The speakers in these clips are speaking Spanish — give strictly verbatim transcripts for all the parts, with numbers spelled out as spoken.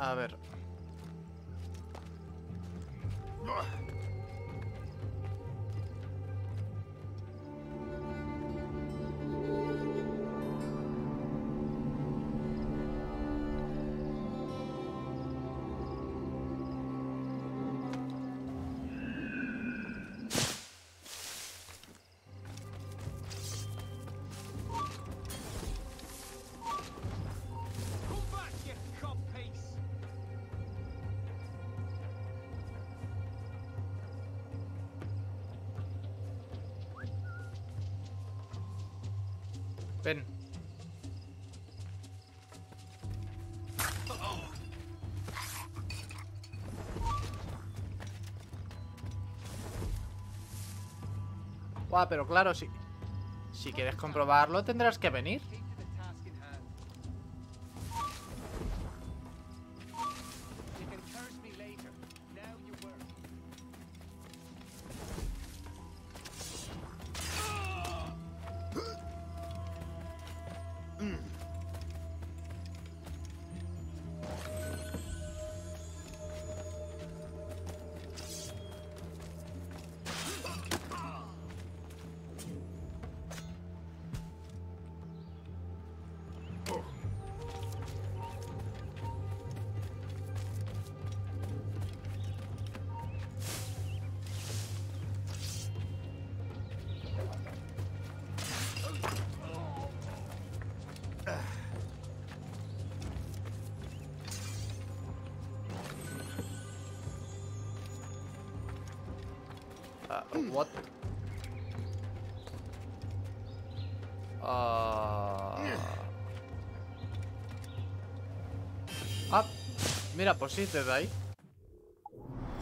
A ver. Ven. Guau, pero claro, si, si quieres comprobarlo tendrás que venir. What? Uh... Ah, mira, pues sí, desde ahí.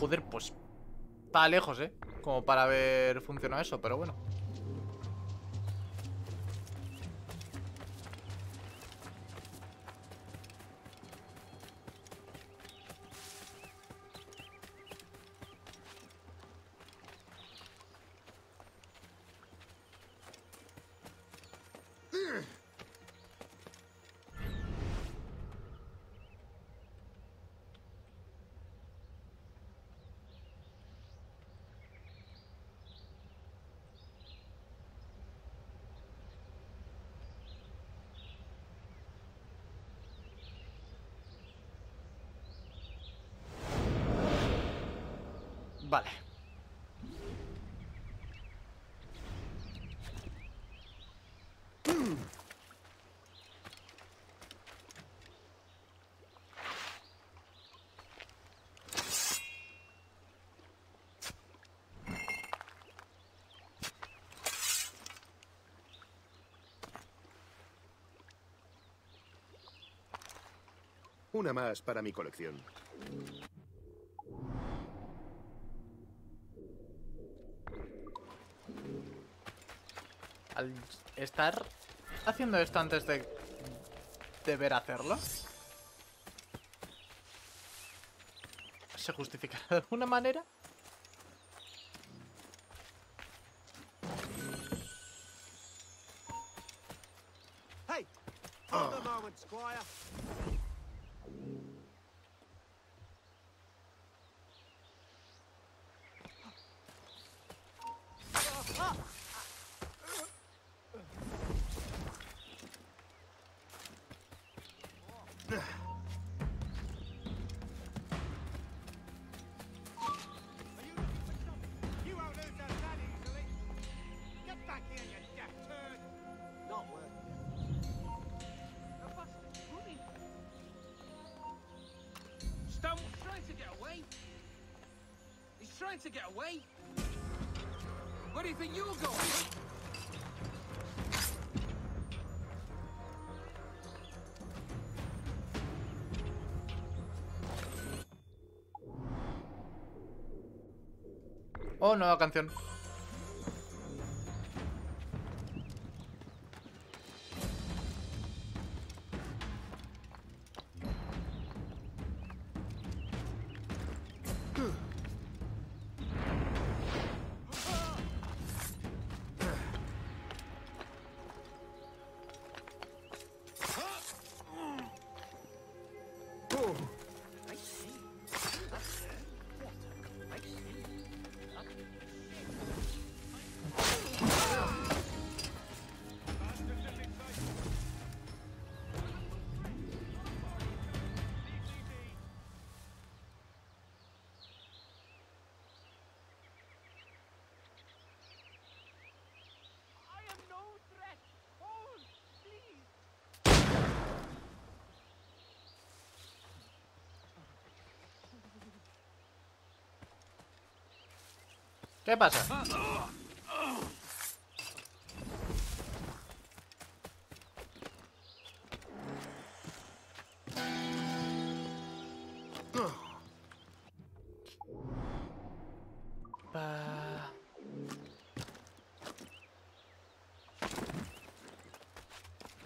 Joder, pues está lejos, eh, como para haber funcionado eso, pero bueno. Vale. Una más para mi colección. Al estar haciendo esto antes de deber hacerlo, ¿se justificará de alguna manera? Hey, oh. To get away. Where do you think you're going? Oh, nueva canción. ¿Qué pasa?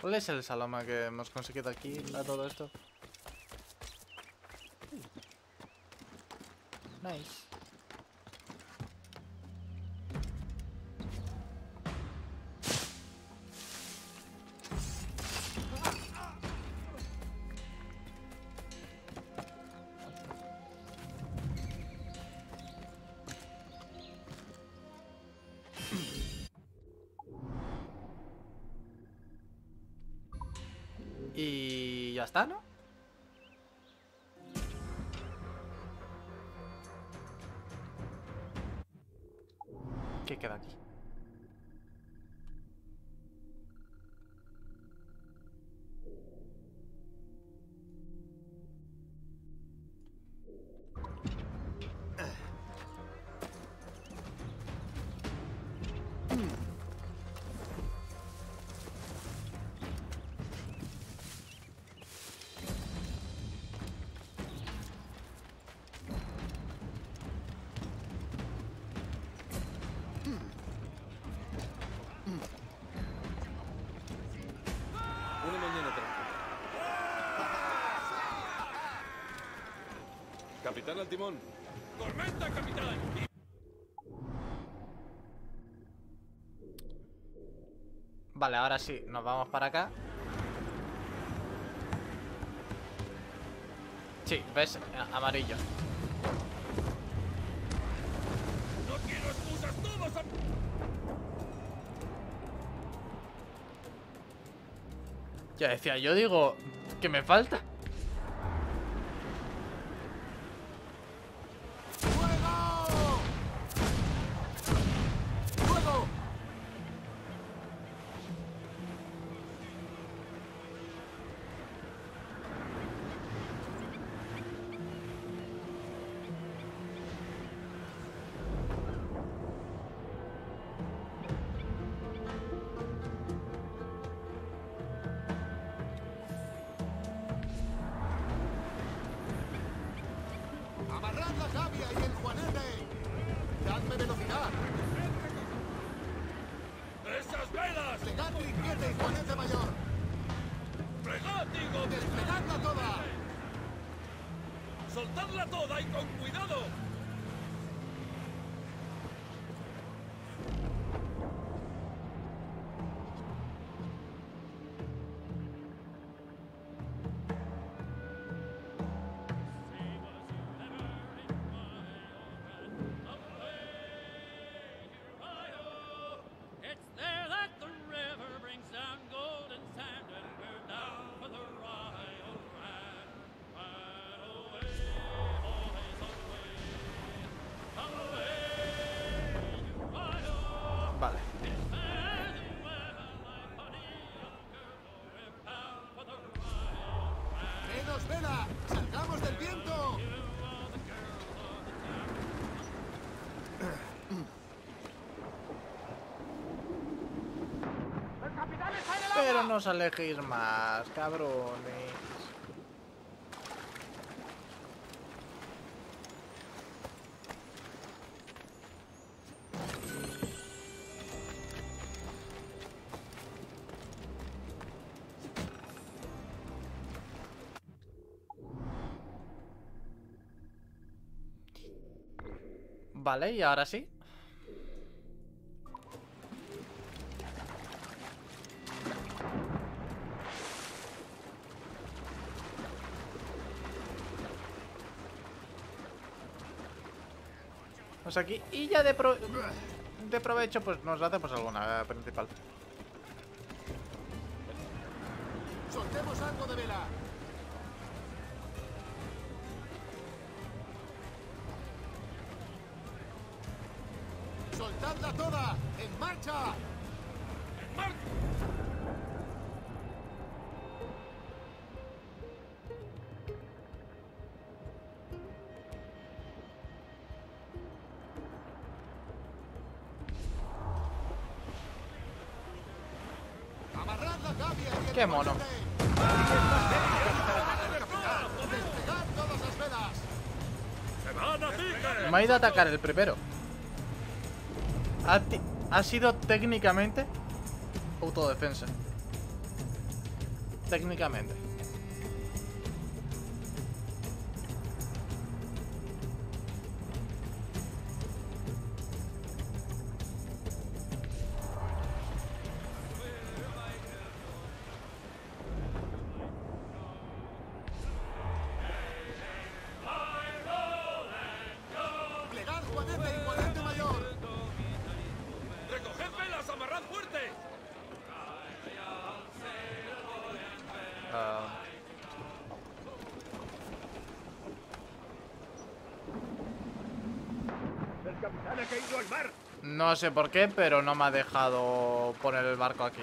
¿Cuál es el salama que hemos conseguido aquí a todo esto? Nice. Y ya está, ¿no? ¿Qué queda aquí? Capitán al timón. ¡Tormenta, capitán! Vale, ahora sí, nos vamos para acá. Sí, ves, amarillo. No quiero excusas, todos a... Ya decía, yo digo, ¿qué me falta? ¡Soltadla toda y con cuidado! ¡Vela! ¡Salgamos del viento! ¡El capitán está en el agua! Pero no os alejéis más, cabrones. Vale, y ahora sí. Pues aquí, y ya de, pro de provecho, pues nos hace pues alguna principal. Soltemos algo de vela. ¡Soltadla toda! ¡En marcha! ¡En marcha! Qué mono. Me ha ido a atacar el primero. Ha, ha sido técnicamente autodefensa. Técnicamente. No sé por qué, pero no me ha dejado poner el barco aquí.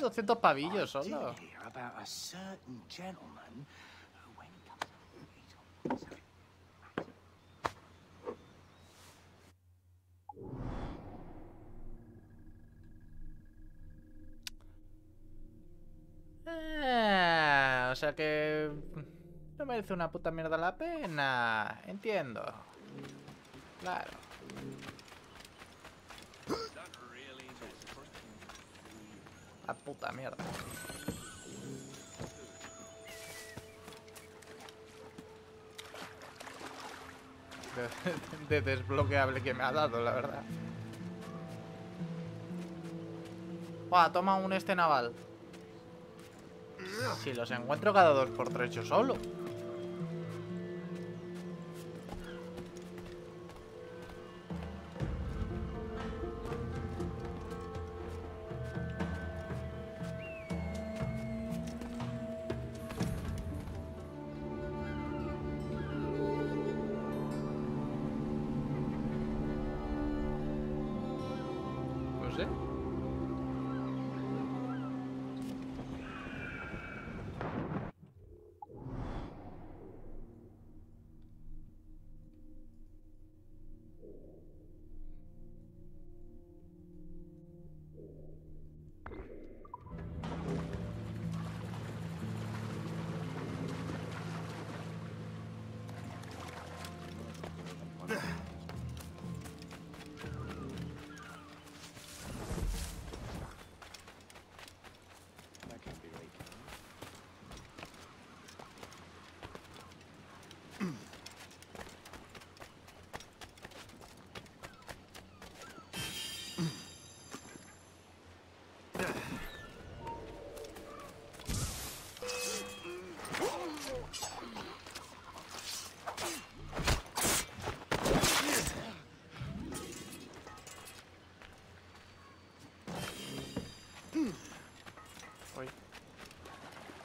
doscientos pavillos solo. Ah, o sea que no merece una puta mierda la pena. Entiendo. Claro. La puta mierda. De, de, de desbloqueable que me ha dado, la verdad. Buah, toma un este naval. Si los encuentro cada dos por tres yo solo.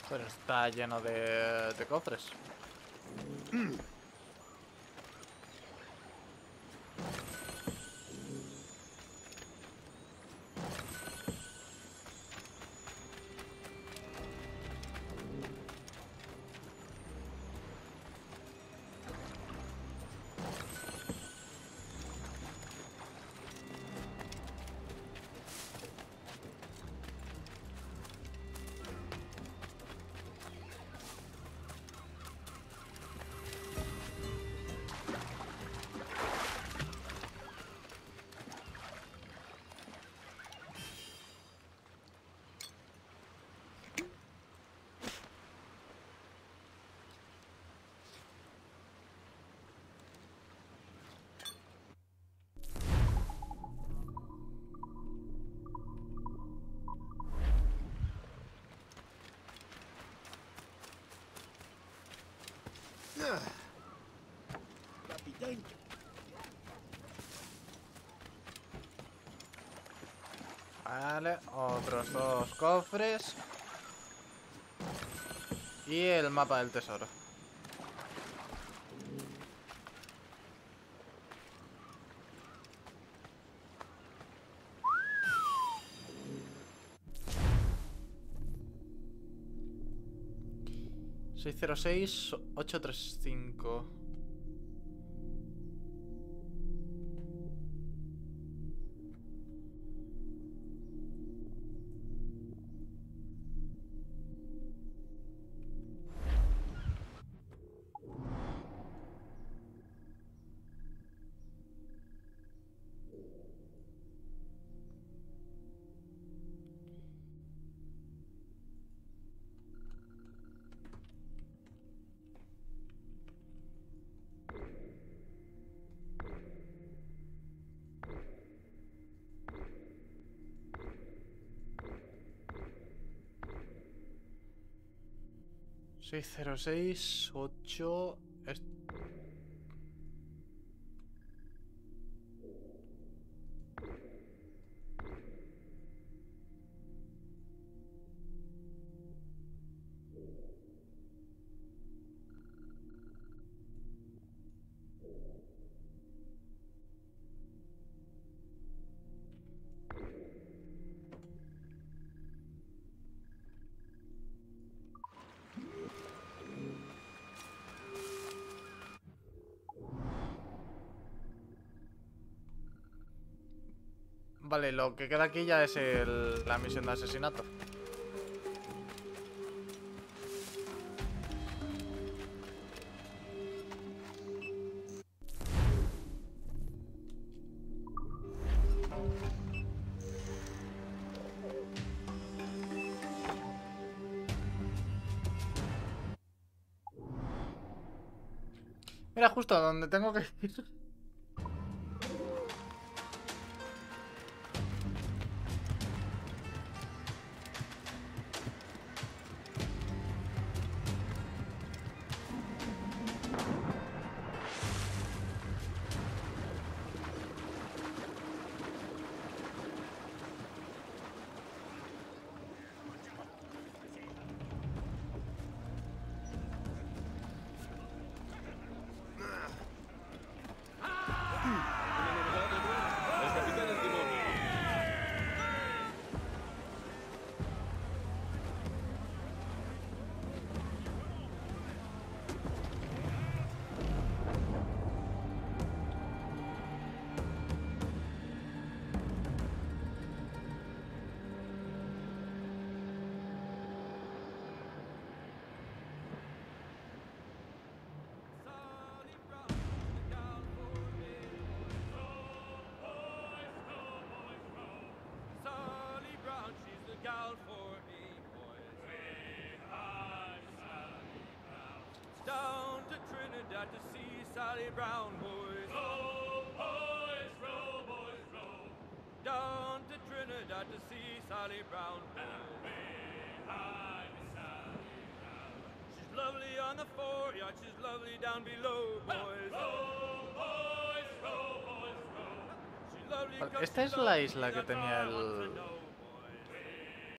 Pero está lleno de, de cofres. Vale, otros dos cofres. Y el mapa del tesoro. seis cero seis ocho tres cinco. seis cero seis ocho... Vale, lo que queda aquí ya es el, la misión de asesinato. Mira, justo donde tengo que ir. To see Sally Brown, boys. Row, boys, row, boys, row. Down to Trinidad to see Sally Brown, boys. And behind Sally Brown. She's lovely on the foreyard, she's lovely down below, boys. Row, boys, row, boys, row. She's lovely. Esta es la isla que tenía el